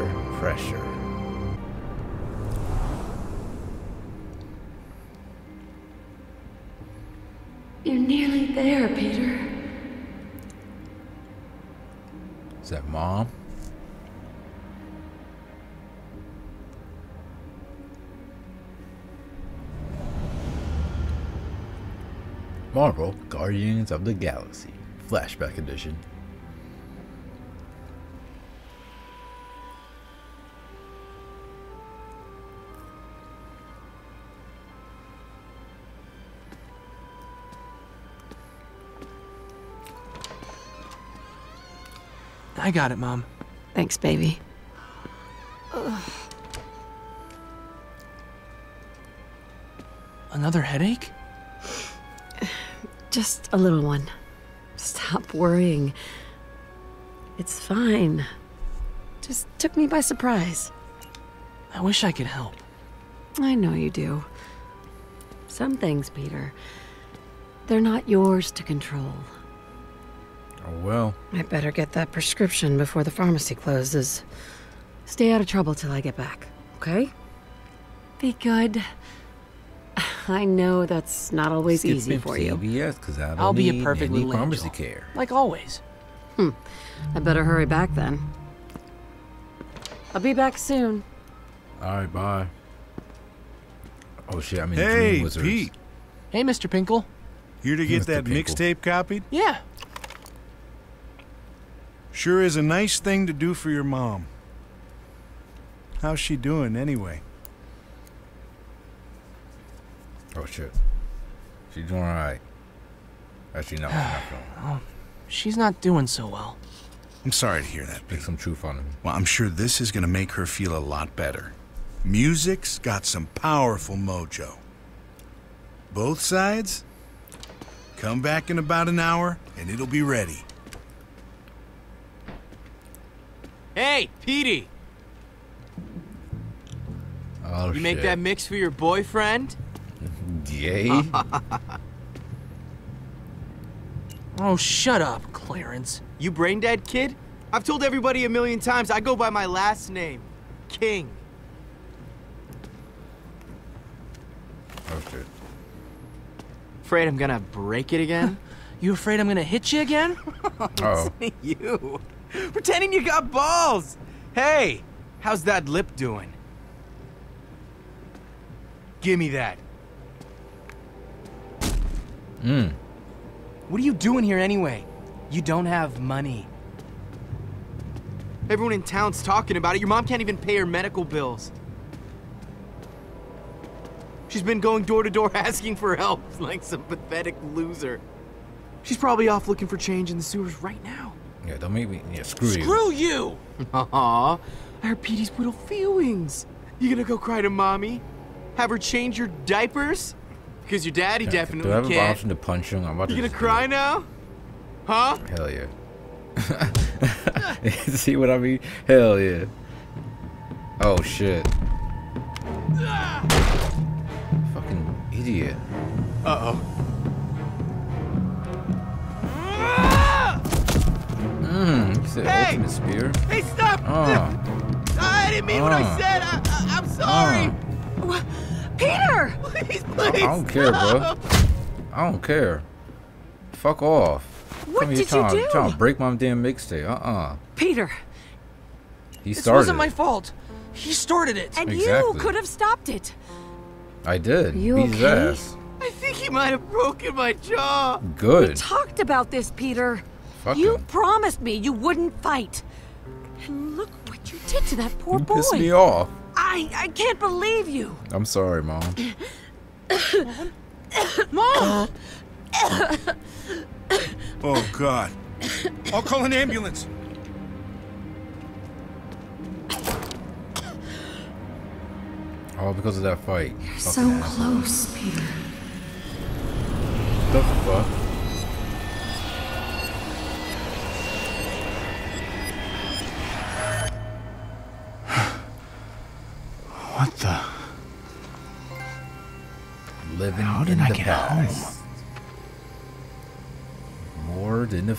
under pressure. You're nearly there, Peter. Is that Mom? Marvel's Guardians of the Galaxy Flashback Edition. I got it, Mom. Thanks, baby. Ugh. Another headache? Just a little one. Stop worrying. It's fine. Just took me by surprise. I wish I could help. I know you do. Some things, Peter, they're not yours to control. Oh, well. I better get that prescription before the pharmacy closes. Stay out of trouble till I get back, okay? Be good. I know that's not always easy for you. CBS, 'cause I don't I'll need be a perfect little pharmacy angel. Care. Like always. I better hurry back then. I'll be back soon. Alright, bye. Oh shit, I'm in Dream Wizards. Hey, Pete. Hey, Mr. Pinkle. Here to get that mixtape copied? Yeah. Sure is a nice thing to do for your mom. How's she doing anyway? Oh shit. She's doing alright. Actually, no, she's not doing well. She's not doing so well. I'm sorry to hear that. Pick some truth on him. Well, I'm sure this is gonna make her feel a lot better. Music's got some powerful mojo. Both sides? Come back in about an hour and it'll be ready. Hey, Petey! Oh, you shit. Make that mix for your boyfriend? Yay. Oh, shut up, Clarence. You brain dead, kid? I've told everybody a million times I go by my last name, King. Oh, shit. Afraid I'm gonna break it again? You afraid I'm gonna hit you again? Oh. You. Pretending you got balls! Hey, how's that lip doing? Gimme that. Mm. What are you doing here anyway? You don't have money. Everyone in town's talking about it. Your mom can't even pay her medical bills. She's been going door to door asking for help like some pathetic loser. She's probably off looking for change in the sewers right now. Yeah, don't make me. Yeah, screw you! Aww, I heard Petey's little feelings. You gonna go cry to mommy? Have her change your diapers? Because your daddy definitely can't. Do I have an option to punch him? I'm about to. You gonna cry now? Huh? Hell yeah. See what I mean? Hell yeah. Oh shit. Fucking idiot. Uh oh. Hey! Ultimate spear. Hey, stop! I didn't mean what I said. I'm sorry. Peter! Please, I don't care, bro. I don't care. Fuck off. What did you do? You're trying to break my damn mixtape. Peter. He started. This wasn't my fault. He started it. And exactly. You could have stopped it. I did. You beat his ass. I think he might have broken my jaw. Good. We talked about this, Peter. You promised me you wouldn't fight. And look what you did to that poor boy. You pissed me off. I can't believe you. I'm sorry, Mom. Mom! Oh, God. I'll call an ambulance. All because of that fight. You're so close, Peter. What the fuck? What the? Living in the past. How did I get home? More than a